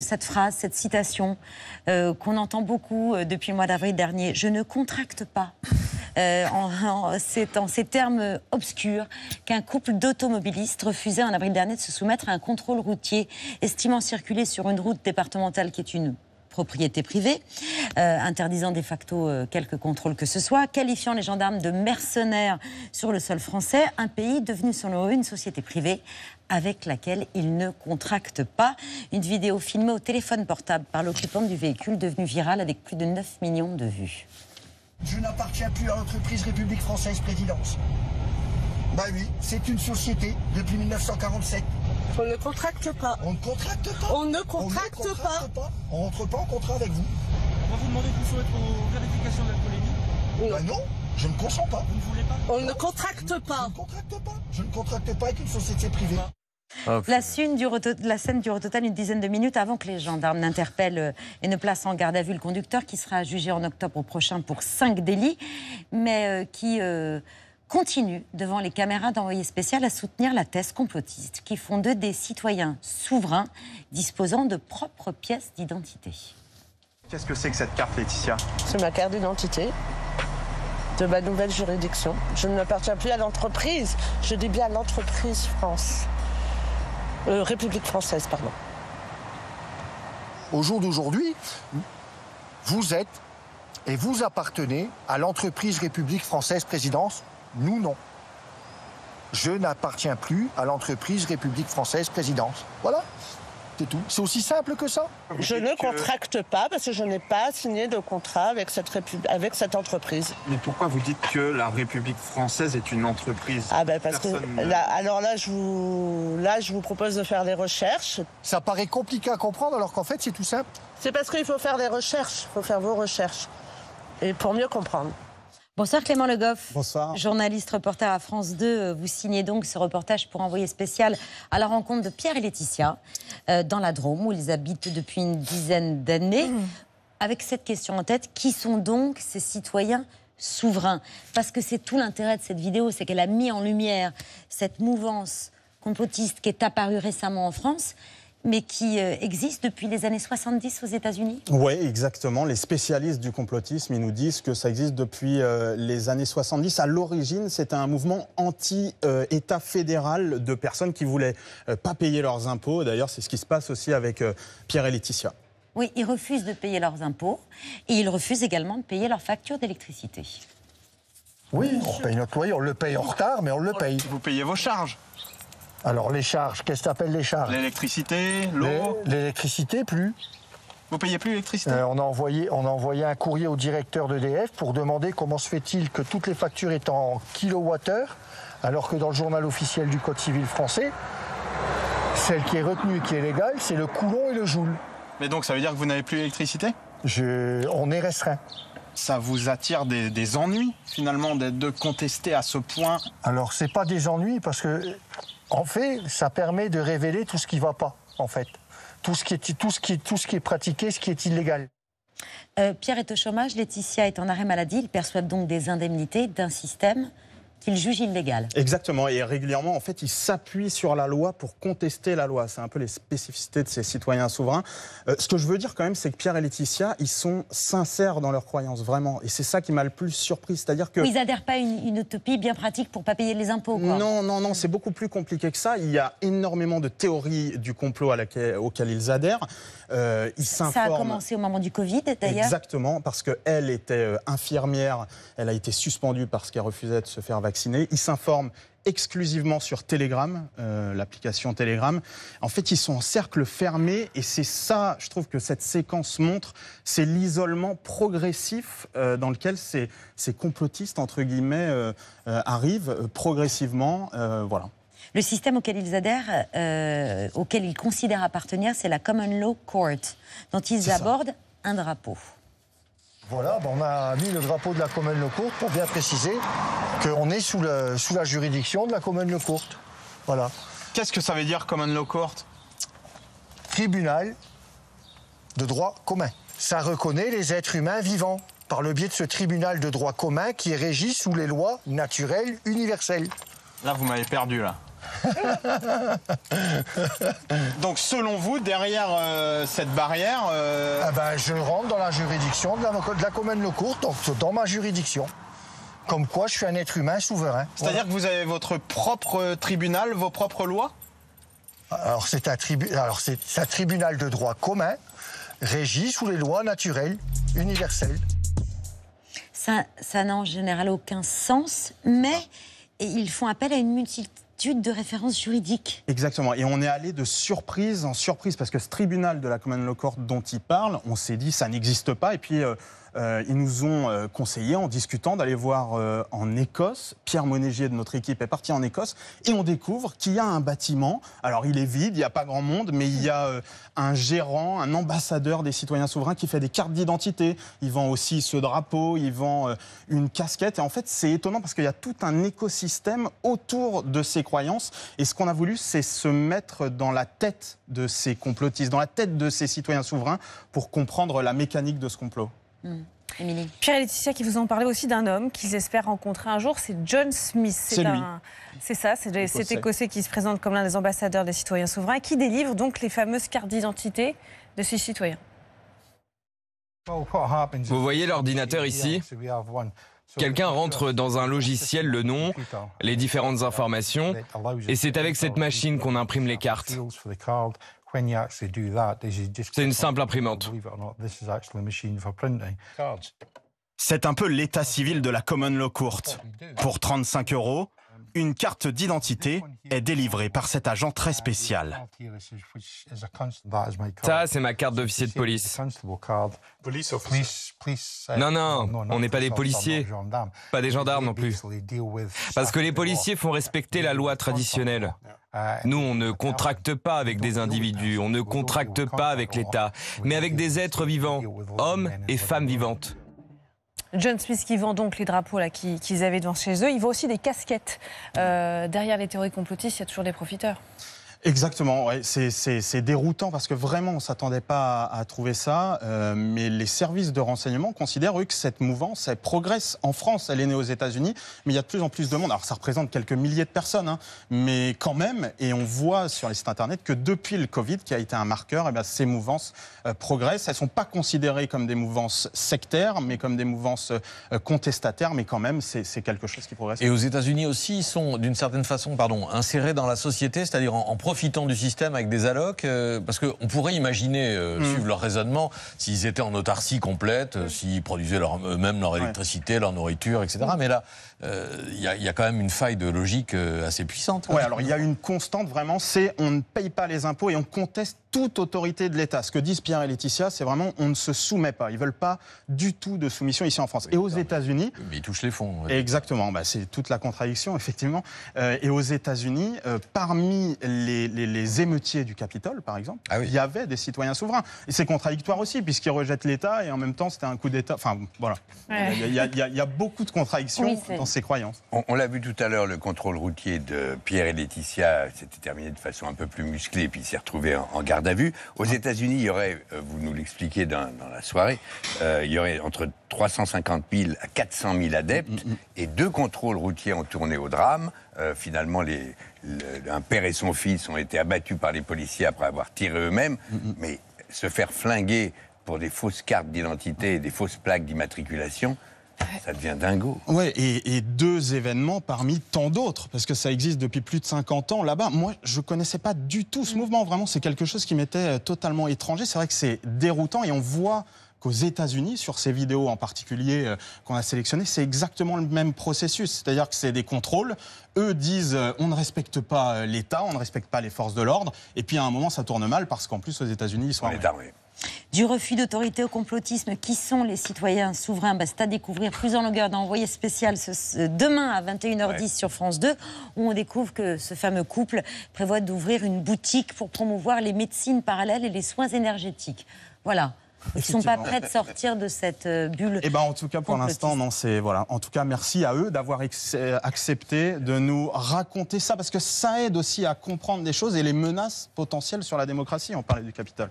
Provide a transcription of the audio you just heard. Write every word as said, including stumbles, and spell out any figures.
Cette phrase, cette citation euh, qu'on entend beaucoup euh, depuis le mois d'avril dernier, je ne contracte pas. Euh, en, en, c'est en ces termes obscurs qu'un couple d'automobilistes refusait en avril dernier de se soumettre à un contrôle routier, estimant circuler sur une route départementale qui est une propriété privée, euh, interdisant de facto euh, quelque contrôle que ce soit, qualifiant les gendarmes de mercenaires sur le sol français, un pays devenu selon eux une société privée avec laquelle ils ne contractent pas. Une vidéo filmée au téléphone portable par l'occupant du véhicule devenue virale avec plus de neuf millions de vues. Je n'appartiens plus à l'entreprise République française Présidence. Bah oui, c'est une société depuis mille neuf cent quarante-sept. On ne contracte pas. On ne contracte pas. On ne contracte, on ne contracte pas. pas. On rentre pas en contrat avec vous. On va vous demander de vous soumettre aux vérifications d'alcoolémie. Bah non, je ne consens pas. Vous ne voulez pas. On non. ne contracte je, pas. Je ne contracte pas. Je ne contracte pas avec une société privée. Oh, la, scène du la scène dure au total une dizaine de minutes avant que les gendarmes n'interpellent et ne placent en garde à vue le conducteur qui sera jugé en octobre prochain pour cinq délits, mais euh, qui... Euh, continue devant les caméras d'envoyé spécial à soutenir la thèse complotiste qui font d'eux des citoyens souverains disposant de propres pièces d'identité. Qu'est-ce que c'est que cette carte, Laetitia? C'est ma carte d'identité de ma nouvelle juridiction. Je n'appartiens plus à l'entreprise, je dis bien à l'entreprise France. Euh, République française, pardon. Au jour d'aujourd'hui, vous êtes et vous appartenez à l'entreprise République française Présidence. Nous, non. Je n'appartiens plus à l'entreprise République française Présidence. Voilà, c'est tout. C'est aussi simple que ça. Je ne contracte pas parce que je n'ai pas signé de contrat avec cette, répu... avec cette entreprise. Mais pourquoi vous dites que la République française est une entreprise? Ah ben parce Personne que... Ne... Là, alors là je, vous... là, je vous propose de faire des recherches. Ça paraît compliqué à comprendre alors qu'en fait, c'est tout simple. C'est parce qu'il faut faire des recherches, il faut faire vos recherches. Et pour mieux comprendre. Bonsoir Clément Le Goff. Bonsoir. Journaliste reporter à France deux, vous signez donc ce reportage pour envoyer spécial à la rencontre de Pierre et Laetitia euh, dans la Drôme où ils habitent depuis une dizaine d'années. Mmh. Avec cette question en tête, qui sont donc ces citoyens souverains? Parce que c'est tout l'intérêt de cette vidéo, c'est qu'elle a mis en lumière cette mouvance complotiste qui est apparue récemment en France, mais qui existe depuis les années soixante-dix aux États-Unis? Oui, exactement. Les spécialistes du complotisme, ils nous disent que ça existe depuis euh, les années soixante-dix. À l'origine, c'était un mouvement anti-État euh, fédéral de personnes qui ne voulaient euh, pas payer leurs impôts. D'ailleurs, c'est ce qui se passe aussi avec euh, Pierre et Laetitia. Oui, ils refusent de payer leurs impôts et ils refusent également de payer leurs factures d'électricité. Oui, on paye notre loyer, on le paye en retard, mais on le paye. Vous payez vos charges? Alors les charges, qu'est-ce que tu appelles les charges? L'électricité, l'eau? L'électricité, plus. Vous payez plus l'électricité? euh, on, a envoyé, on a envoyé un courrier au directeur d'E D F pour demander comment se fait-il que toutes les factures étaient en kilowattheure, alors que dans le journal officiel du Code civil français, celle qui est retenue et qui est légale, c'est le coulon et le joule. Mais donc ça veut dire que vous n'avez plus d'électricité? Je... On est restreint. Ça vous attire des, des ennuis, finalement, de contester à ce point? Alors c'est pas des ennuis, parce que... En fait, ça permet de révéler tout ce qui ne va pas, en fait. Tout ce qui est, tout ce qui est, tout ce qui est pratiqué, ce qui est illégal. Euh, Pierre est au chômage, Laetitia est en arrêt maladie. Ils perçoivent donc des indemnités d'un système qu'ils jugent illégal. Exactement, et régulièrement, en fait, ils s'appuient sur la loi pour contester la loi. C'est un peu les spécificités de ces citoyens souverains. Euh, ce que je veux dire quand même, c'est que Pierre et Laetitia, ils sont sincères dans leurs croyances, vraiment. Et c'est ça qui m'a le plus surpris, c'est-à-dire que... Ils n'adhèrent pas à une, une utopie bien pratique pour ne pas payer les impôts, quoi. Non, non, non, c'est beaucoup plus compliqué que ça. Il y a énormément de théories du complot à laquelle, auxquelles ils adhèrent. Euh, ils s'informent... Ça a commencé au moment du Covid, d'ailleurs. Exactement, parce qu'elle était infirmière, elle a été suspendue parce qu'elle refusait de se faire vacciner. Vaccinés. Ils s'informent exclusivement sur Telegram, euh, l'application Telegram. En fait, ils sont en cercle fermé et c'est ça, je trouve que cette séquence montre, c'est l'isolement progressif euh, dans lequel ces, ces complotistes, entre guillemets, euh, euh, arrivent euh, progressivement. Euh, voilà. Le système auquel ils adhèrent, euh, auquel ils considèrent appartenir, c'est la Common Law Court, dont ils abordent un drapeau. Voilà, ben on a mis le drapeau de la Common Law Court pour bien préciser qu'on est sous, le, sous la juridiction de la Common Law Court. Voilà. Qu'est-ce que ça veut dire, Common Law Court? Tribunal de droit commun. Ça reconnaît les êtres humains vivants par le biais de ce tribunal de droit commun qui est régi sous les lois naturelles universelles. Là, vous m'avez perdu, là. Donc selon vous, derrière euh, cette barrière... Euh... Ah ben, je rentre dans la juridiction de la, de la Common Law Court, donc dans ma juridiction. Comme quoi, je suis un être humain souverain. C'est-à-dire voilà. que vous avez votre propre tribunal, vos propres lois? Alors c'est un, tribu... un tribunal de droit commun, régi sous les lois naturelles, universelles. Ça, ça n'a en général aucun sens, mais ils font appel à une multitude de références juridiques. Exactement, et on est allé de surprise en surprise, parce que ce tribunal de la Common Law Court dont il parle, on s'est dit ça n'existe pas, et puis euh, euh, ils nous ont euh, conseillé en discutant d'aller voir euh, en Écosse. Pierre Monégier de notre équipe est parti en Écosse, et on découvre qu'il y a un bâtiment, alors il est vide, il n'y a pas grand monde, mais il y a euh, un gérant, un ambassadeur des Citoyens souverains qui fait des cartes d'identité, il vend aussi ce drapeau, il vend euh, une casquette, et en fait c'est étonnant parce qu'il y a tout un écosystème autour de ces croyances. Et ce qu'on a voulu, c'est se mettre dans la tête de ces complotistes, dans la tête de ces citoyens souverains, pour comprendre la mécanique de ce complot. Mmh. Émilie. Pierre et Laetitia qui vous ont parlé aussi d'un homme qu'ils espèrent rencontrer un jour, c'est John Smith. C'est un... ça, c'est cet Écossais qui se présente comme l'un des ambassadeurs des citoyens souverains, qui délivre donc les fameuses cartes d'identité de ces citoyens. Vous voyez l'ordinateur ici ? Quelqu'un rentre dans un logiciel le nom, les différentes informations, et c'est avec cette machine qu'on imprime les cartes. C'est une simple imprimante. C'est un peu l'état civil de la Common Law Court. Pour trente-cinq euros, une carte d'identité est délivrée par cet agent très spécial. Ça, c'est ma carte d'officier de police. Non, non, on n'est pas des policiers, pas des gendarmes non plus. Parce que les policiers font respecter la loi traditionnelle. Nous, on ne contracte pas avec des individus, on ne contracte pas avec l'État, mais avec des êtres vivants, hommes et femmes vivantes. John Smith qui vend donc les drapeaux qu'ils avaient devant chez eux. Il vend aussi des casquettes. Euh, derrière les théories complotistes, il y a toujours des profiteurs. Exactement, ouais, c'est déroutant parce que vraiment on ne s'attendait pas à, à trouver ça, euh, mais les services de renseignement considèrent eux que cette mouvance, elle progresse en France, elle est née aux États-Unis, mais il y a de plus en plus de monde. Alors ça représente quelques milliers de personnes, hein, mais quand même, et on voit sur les sites internet que depuis le Covid, qui a été un marqueur, eh bien, ces mouvances euh, progressent. Elles ne sont pas considérées comme des mouvances sectaires, mais comme des mouvances euh, contestataires, mais quand même c'est quelque chose qui progresse. Et aux États-Unis aussi, ils sont d'une certaine façon pardon, insérés dans la société, c'est-à-dire en, en profitant du système avec des allocs, euh, parce qu'on pourrait imaginer, euh, mmh. suivre leur raisonnement, s'ils étaient en autarcie complète, euh, s'ils produisaient eux-mêmes leur électricité, ouais. leur nourriture, et cetera. Mmh. Mais là, il euh, y, y a quand même une faille de logique euh, assez puissante. Oui, alors il y a une constante vraiment, c'est on ne paye pas les impôts et on conteste toute autorité de l'État. Ce que disent Pierre et Laetitia, c'est vraiment on ne se soumet pas. Ils ne veulent pas du tout de soumission ici en France. Oui, et aux États-Unis... Mais ils touchent les fonds. Ouais. Exactement, bah, c'est toute la contradiction, effectivement. Euh, et aux États-Unis, euh, parmi les Les, les, les émeutiers du Capitole, par exemple, ah oui. il y avait des citoyens souverains. Et c'est contradictoire aussi, puisqu'ils rejettent l'État et en même temps, c'était un coup d'État. Enfin, voilà. Ouais. Il, y a, il, y a, il y a beaucoup de contradictions oui, dans ces croyances. On, on l'a vu tout à l'heure, le contrôle routier de Pierre et Laetitia s'était terminé de façon un peu plus musclée, et puis il s'est retrouvé en, en garde à vue. Aux États-Unis, il y aurait, vous nous l'expliquez dans, dans la soirée, euh, il y aurait entre trois cent cinquante mille à quatre cent mille adeptes mm-hmm. et deux contrôles routiers ont tourné au drame. Euh, finalement, les, le, un père et son fils ont été abattus par les policiers après avoir tiré eux-mêmes. Mm-hmm. Mais se faire flinguer pour des fausses cartes d'identité et des fausses plaques d'immatriculation... Ça devient dingo. Oui, et, et deux événements parmi tant d'autres, parce que ça existe depuis plus de cinquante ans là-bas. Moi, je ne connaissais pas du tout ce mouvement. Vraiment, c'est quelque chose qui m'était totalement étranger. C'est vrai que c'est déroutant et on voit qu'aux États-Unis, sur ces vidéos en particulier euh, qu'on a sélectionnées, c'est exactement le même processus. C'est-à-dire que c'est des contrôles. Eux disent euh, on ne respecte pas euh, l'État, on ne respecte pas les forces de l'ordre. Et puis à un moment, ça tourne mal parce qu'en plus, aux États-Unis, ils sont en État, oui. Du refus d'autorité au complotisme, qui sont les citoyens souverains, bah, c'est à découvrir plus en longueur dans Envoyé spécial ce, ce, demain à vingt et une heures dix ouais. sur France deux, où on découvre que ce fameux couple prévoit d'ouvrir une boutique pour promouvoir les médecines parallèles et les soins énergétiques. Voilà. Ils ne sont pas prêts de sortir de cette bulle. Eh ben, en tout cas, pour l'instant, non, c'est... Voilà. En tout cas, merci à eux d'avoir accepté de nous raconter ça, parce que ça aide aussi à comprendre des choses et les menaces potentielles sur la démocratie. On parlait du Capitole.